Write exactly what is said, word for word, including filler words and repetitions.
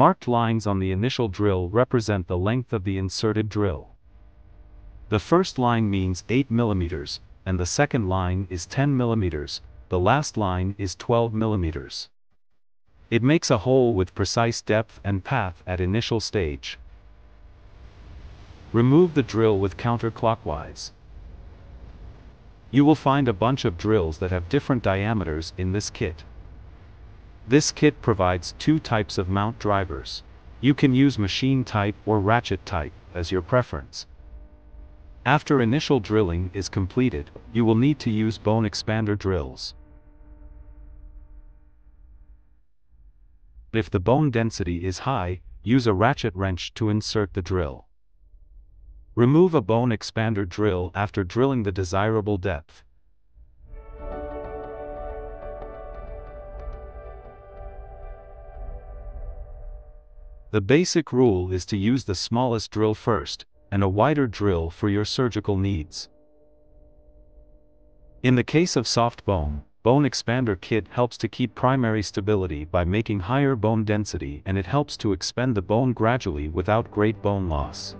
Marked lines on the initial drill represent the length of the inserted drill. The first line means eight millimeters, and the second line is ten millimeters, the last line is twelve millimeters. It makes a hole with precise depth and path at initial stage. Remove the drill with counterclockwise. You will find a bunch of drills that have different diameters in this kit. This kit provides two types of mount drivers. You can use machine type or ratchet type, as your preference. After initial drilling is completed, you will need to use bone expander drills. If the bone density is high, use a ratchet wrench to insert the drill. Remove a bone expander drill after drilling the desirable depth. The basic rule is to use the smallest drill first, and a wider drill for your surgical needs. In the case of soft bone, Bone Expander Kit helps to keep primary stability by making higher bone density, and it helps to expand the bone gradually without great bone loss.